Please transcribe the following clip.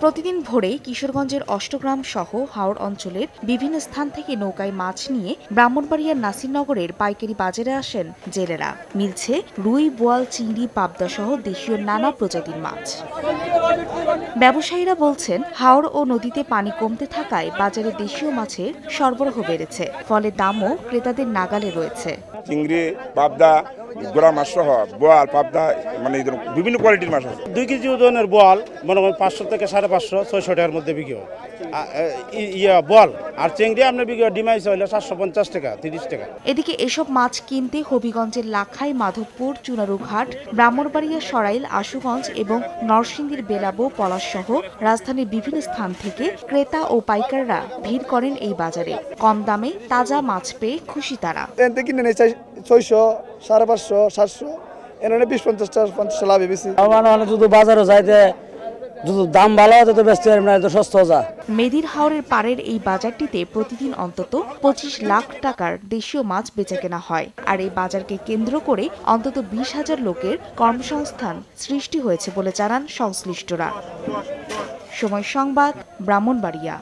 प्रतिदिन भोरे किशोरगंजेर अष्टग्राम सह हाওড় अंचलेर विभिन्न स्थान थेके नौकाय माछ निये ब्राह्मणबाड़ियार नासिरनगरेर पाइकारी बाजारे आसेन जेलेरा। मिलছে रुई, बोয়াল, চিংড়ি, পাবদা सह देशीय नाना प्रजातिर माछ। ব্যবসায়ীরা বলছেন হাওড় ও নদীতে পানি কমতে থাকায় বাজারে দেশীয় মাছের সরবরাহ বেড়েছে, ফলে দামও ক্রেতাদের নাগালে রয়েছে। চিংড়ি, পাবদা, গোড়া মাছ সহ বোয়াল, পাবদা মানে বিভিন্ন কোয়ালিটির মাছ আছে। 2 কেজি ওজনের বোয়াল মনে হয় 500 থেকে 550 600 টাকার মধ্যে বিক্রি হয়। বোয়াল আর চিংড়ি আমরা বিক্রি ডিমাইস হলো 750 টাকা 30 টাকা। এদিকে এসব মাছ কিনতে হবিগঞ্জের লাখাই, মাধবপুর, চুনারুঘাট, ব্রাহ্মণবাড়িয়া, সরাইল, আশুগঞ্জ এবং নরসিংদীর বেলাবো, পলাশ সহ রাজধানীর বিভিন্ন স্থান থেকে ক্রেতা ও পাইকাররা ভিড় করেন এই বাজারে। কম দামে তাজা মাছ পেয়ে খুশি তারা। মেদির হাওরের পাড়ের এই বাজারটিতে প্রতিদিন অন্তত 25 লাখ টাকার দেশীয় মাছ বেচা কেনা হয়। আর এই বাজারকে কেন্দ্র করে অন্তত 20,000 লোকের কর্মসংস্থান সৃষ্টি হয়েছে বলে জানান সংশ্লিষ্টরা। সময় সংবাদ, ব্রাহ্মণবাড়িয়া।